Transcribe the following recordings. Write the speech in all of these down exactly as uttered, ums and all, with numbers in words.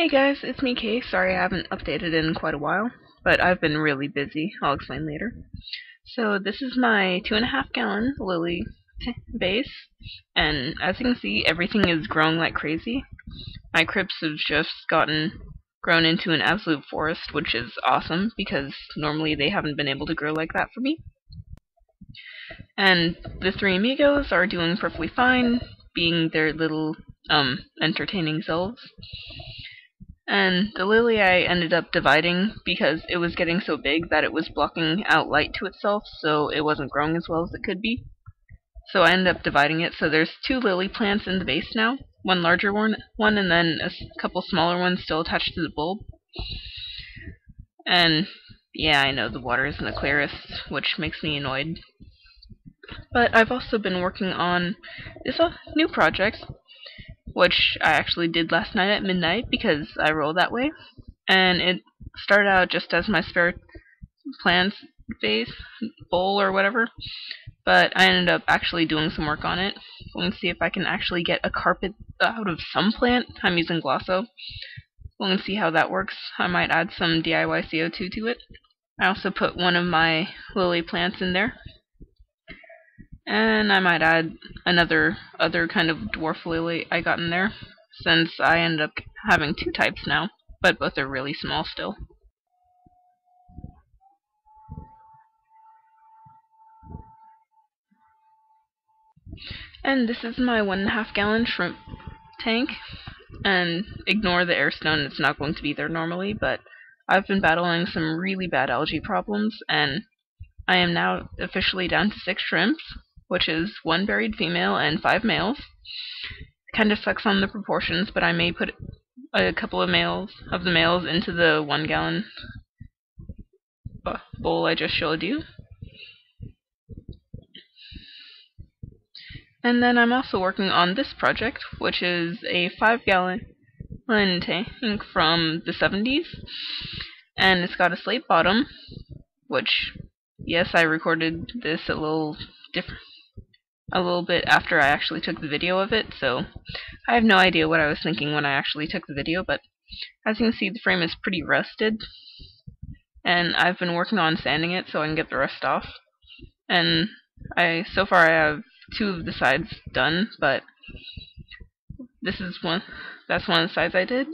Hey guys, it's me, Kay. Sorry I haven't updated in quite a while, but I've been really busy. I'll explain later. So this is my two and a half gallon lily vase, and as you can see, everything is growing like crazy. My crypts have just gotten grown into an absolute forest, which is awesome because normally they haven't been able to grow like that for me. And the three amigos are doing perfectly fine, being their little um entertaining selves. And the lily I ended up dividing because it was getting so big that it was blocking out light to itself, so it wasn't growing as well as it could be. So I ended up dividing it, so there's two lily plants in the vase now, one larger one, one and then a couple smaller ones still attached to the bulb. And yeah, I know the water isn't the clearest, which makes me annoyed. But I've also been working on this new project, which I actually did last night at midnight because I roll that way. And it started out just as my spare plants vase, bowl or whatever, but I ended up actually doing some work on it. Going to see if I can actually get a carpet out of some plant. I'm using Glosso. Going to see how that works. I might add some D I Y C O two to it. I also put one of my lily plants in there. And I might add another other kind of dwarf lily I got in there, since I ended up having two types now, but both are really small still. And this is my one and a half gallon shrimp tank, and ignore the air stone, it's not going to be there normally, but I've been battling some really bad algae problems, and I am now officially down to six shrimps, which is one buried female and five males. Kind of sucks on the proportions, but I may put a couple of males of the males into the one gallon bowl I just showed you. And then I'm also working on this project, which is a five gallon tank from the seventies, and it's got a slate bottom, which, yes, I recorded this a little different. A little bit after I actually took the video of it, so I have no idea what I was thinking when I actually took the video, but as you can see, the frame is pretty rusted, and I've been working on sanding it so I can get the rust off. And I so far I have two of the sides done, but this is one that's one of the sides I did,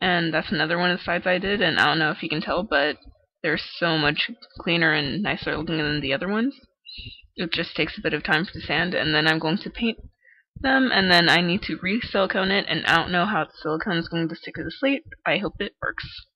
and that's another one of the sides I did, and I don't know if you can tell, but they're so much cleaner and nicer looking than the other ones. It just takes a bit of time for the sand, and then I'm going to paint them, and then I need to re-silicone it, and I don't know how the silicone is going to stick to the slate. I hope it works.